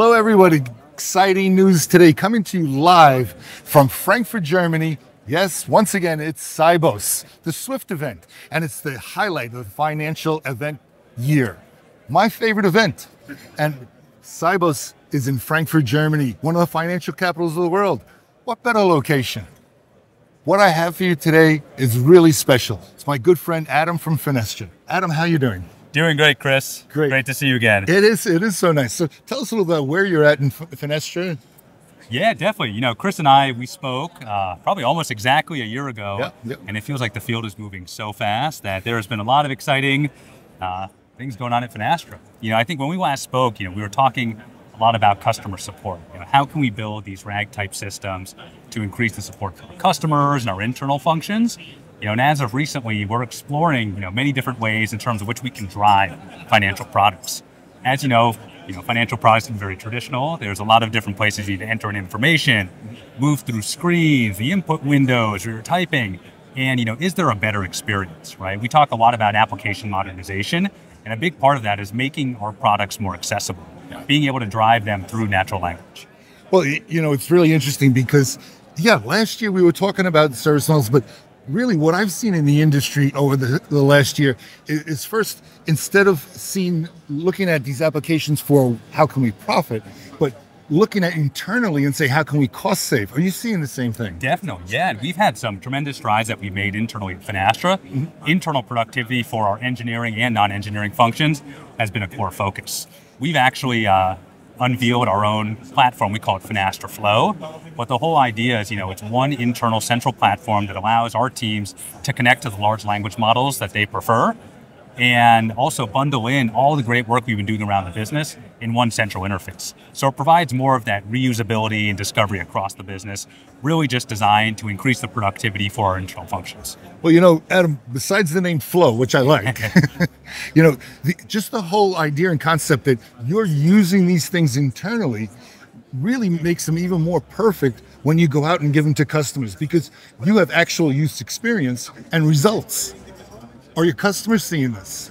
Hello everyone, exciting news today coming to you live from Frankfurt, Germany. Yes, once again, it's Sibos, the SWIFT event, and it's the highlight of the financial event year. My favorite event. And Sibos is in Frankfurt, Germany, one of the financial capitals of the world. What better location? What I have for you today is really special. It's my good friend, Adam from Finastra. Adam, how you doing? Doing great, Chris. Great. Great to see you again. It is so nice. So tell us a little about where you're at in Finastra. Yeah, definitely. You know, Chris and I, we spoke probably almost exactly a year ago, and it feels like the field is moving so fast that there has been a lot of exciting things going on at Finastra. You know, I think when we last spoke, you know, we were talking a lot about customer support. You know, how can we build these RAG type systems to increase the support for our customers and our internal functions? You know, and as of recently, we're exploring, you know, many different ways in terms of which we can drive financial products. As you know, financial products are very traditional. There's a lot of different places you need to enter in information, move through screens, the input windows, where you're typing. And, you know, is there a better experience, right? We talk a lot about application modernization, and a big part of that is making our products more accessible, being able to drive them through natural language. Well, you know, it's really interesting because, yeah, last year we were talking about service models, but really what I've seen in the industry over the last year is first, instead of looking at these applications for how can we profit, but looking at internally and say, how can we cost save? Are you seeing the same thing? Definitely, yeah. And we've had some tremendous strides that we've made internally at Finastra. Internal productivity for our engineering and non-engineering functions has been a core focus. We've actually unveiled our own platform. We call it Finastra Flow. But the whole idea is, you know, it's one internal central platform that allows our teams to connect to the large language models that they prefer and also bundle in all the great work we've been doing around the business in one central interface. So it provides more of that reusability and discovery across the business, really just designed to increase the productivity for our internal functions. Well, you know, Adam, besides the name Flow, which I like, you know, just the whole idea and concept that you're using these things internally really makes them even more perfect when you go out and give them to customers, because you have actual use experience and results. Are your customers seeing this?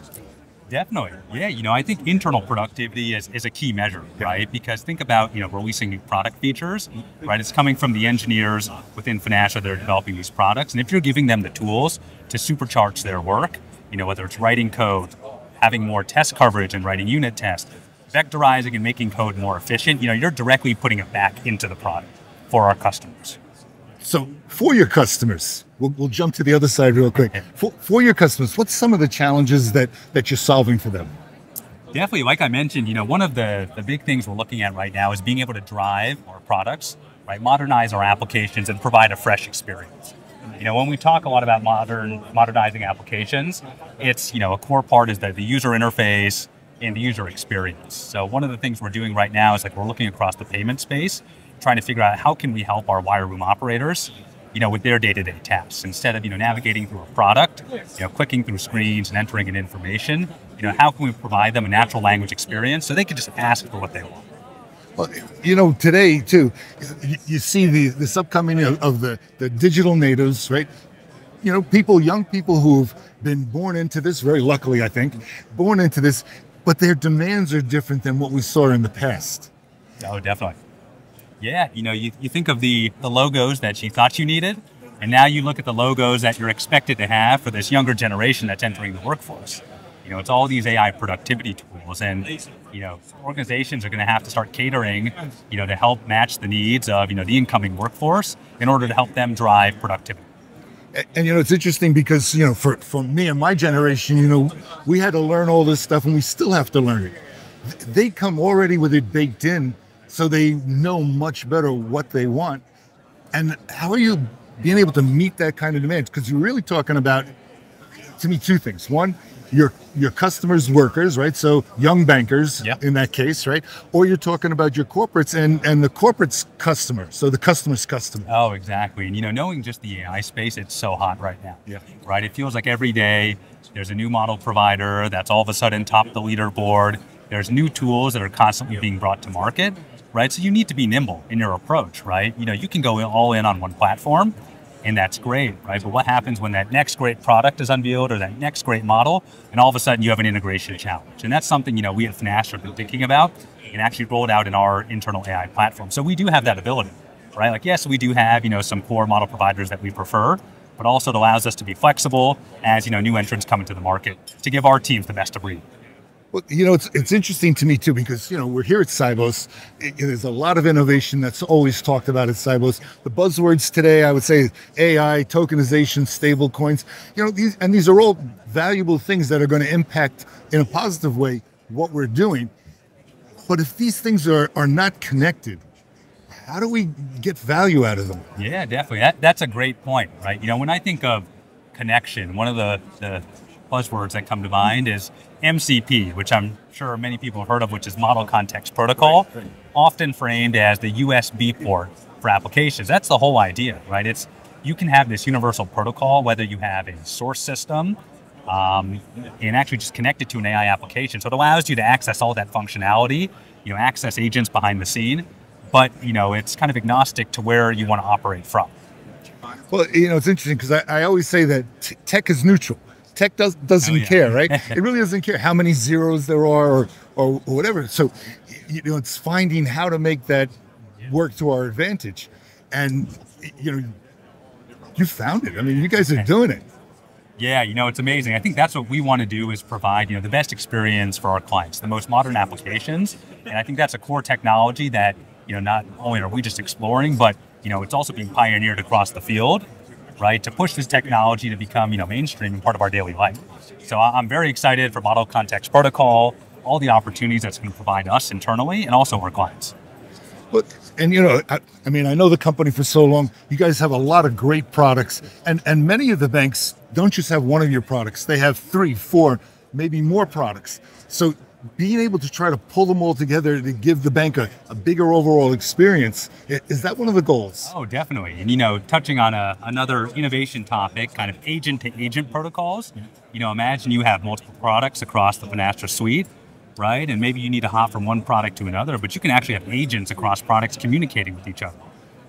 Definitely. Yeah, you know, I think internal productivity is a key measure, right? Because think about, you know, releasing new product features, right? It's coming from the engineers within Finastra that are developing these products. And if you're giving them the tools to supercharge their work, you know, whether it's writing code, having more test coverage and writing unit tests, vectorizing and making code more efficient, you know, you're directly putting it back into the product for our customers. So for your customers, we'll jump to the other side real quick. For your customers, what's some of the challenges that you're solving for them? Definitely, like I mentioned, you know, one of the big things we're looking at right now is being able to drive our products, right, modernize our applications and provide a fresh experience. You know, when we talk a lot about modernizing applications, it's, you know, a core part is that the user interface and the user experience. So one of the things we're doing right now is, like, we're looking across the payment space, trying to figure out how can we help our wire room operators, you know, with their day-to-day tasks. Instead of, you know, navigating through a product, you know, clicking through screens and entering in information, you know, how can we provide them a natural language experience so they can just ask for what they want? Well, you know, today too, you see this upcoming of the digital natives, right? You know, people, young people who've been born into this, very luckily, I think, born into this, but their demands are different than what we saw in the past. Oh, definitely. Yeah, you know, you think of the logos that you thought you needed, and now you look at the logos that you're expected to have for this younger generation that's entering the workforce. You know, it's all these AI productivity tools, and, you know, organizations are going to have to start catering, you know, to help match the needs of, you know, the incoming workforce in order to help them drive productivity. And, you know, it's interesting because, you know, for me and my generation, you know, we had to learn all this stuff, and we still have to learn it. They come already with it baked in, so they know much better what they want. And how are you being able to meet that kind of demand? Because you're really talking about, to me, two things. One, your customers' workers, right? So young bankers in that case, right? Or you're talking about your corporates and the corporate's customer, so the customer's customer. Oh, exactly. And, you know, knowing just the AI space, it's so hot right now, right? It feels like every day there's a new model provider that's all of a sudden top the leaderboard. There's new tools that are constantly being brought to market, right? So you need to be nimble in your approach, right? You know, you can go all in on one platform, and that's great, right? But what happens when that next great product is unveiled or that next great model, and all of a sudden you have an integration challenge? And that's something, you know, we at Finastra have been thinking about and actually roll it out in our internal AI platform. So we do have that ability, right? Like, yes, we do have, some core model providers that we prefer, but also it allows us to be flexible as, new entrants come into the market to give our teams the best of breed. Well, it's interesting to me too, because, we're here at Sibos. There's a lot of innovation that's always talked about at Sibos. The buzzwords today, I would say, AI, tokenization, stable coins, these are all valuable things that are going to impact in a positive way what we're doing. But if these things are not connected, how do we get value out of them? Yeah, definitely. That's a great point, right? When I think of connection, one of the buzzwords that come to mind is MCP, which I'm sure many people have heard of, which is Model Context Protocol, right. Often framed as the USB port for applications. That's the whole idea, right? It's, you can have this universal protocol, whether you have a source system and actually just connect it to an AI application. So it allows you to access all that functionality, access agents behind the scene, but, it's kind of agnostic to where you want to operate from. Well, it's interesting because I always say that tech is neutral. Tech doesn't care, right? It really doesn't care how many zeros there are or whatever. So, it's finding how to make that work to our advantage. And, you found it. I mean, you guys are doing it. Yeah, it's amazing. I think that's what we want to do is provide, the best experience for our clients, the most modern applications. And I think that's a core technology that, not only are we just exploring, but, it's also being pioneered across the field. Right, to push this technology to become, mainstream and part of our daily life. So I'm very excited for Model Context Protocol, all the opportunities that's going to provide us internally and also our clients. Look, and I know the company for so long. You guys have a lot of great products, and many of the banks don't just have one of your products; they have 3, 4, maybe more products. So being able to try to pull them all together to give the bank a bigger overall experience, is that one of the goals? Oh, definitely. And, touching on another innovation topic, kind of agent-to-agent protocols, imagine you have multiple products across the Finastra suite, right? And maybe you need to hop from one product to another, but you can actually have agents across products communicating with each other.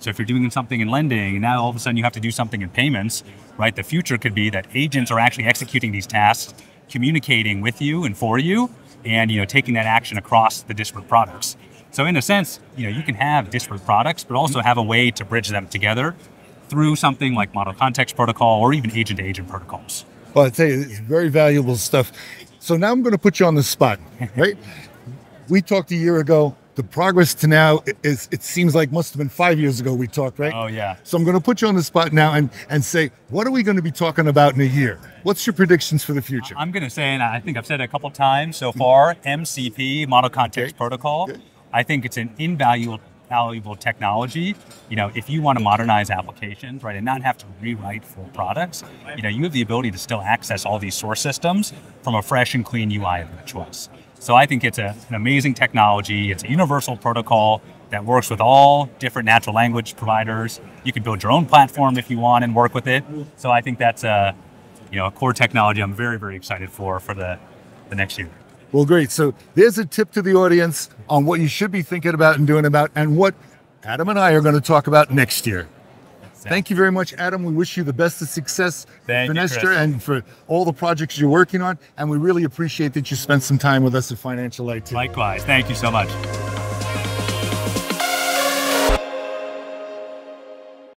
So if you're doing something in lending, and now all of a sudden you have to do something in payments, right? The future could be that agents are actually executing these tasks, communicating with you and for you, and taking that action across the disparate products. So in a sense, you can have disparate products, but also have a way to bridge them together through something like Model Context Protocol or even agent-to-agent protocols. Well, I tell you, it's very valuable stuff. So now I'm going to put you on the spot, right? We talked a year ago. The progress to now is, it seems like must have been 5 years ago we talked, right? Oh, yeah. So I'm going to put you on the spot now and say, what are we going to be talking about in a year? What's your predictions for the future? I'm going to say, and I think I've said it a couple times so far, MCP, Model Context Protocol. Okay. I think it's an invaluable technology. If you want to modernize applications, right, and not have to rewrite full products, you have the ability to still access all these source systems from a fresh and clean UI of your choice. So I think it's an amazing technology. It's a universal protocol that works with all different natural language providers. You can build your own platform if you want and work with it. So I think that's a core technology I'm very, very excited for the next year. Well, great. So there's a tip to the audience on what you should be thinking about and doing about and what Adam and I are going to talk about next year. Thank you very much, Adam. We wish you the best of success, Finastra, and for all the projects you're working on. And we really appreciate that you spent some time with us at Financial IT. Likewise. Thank you so much.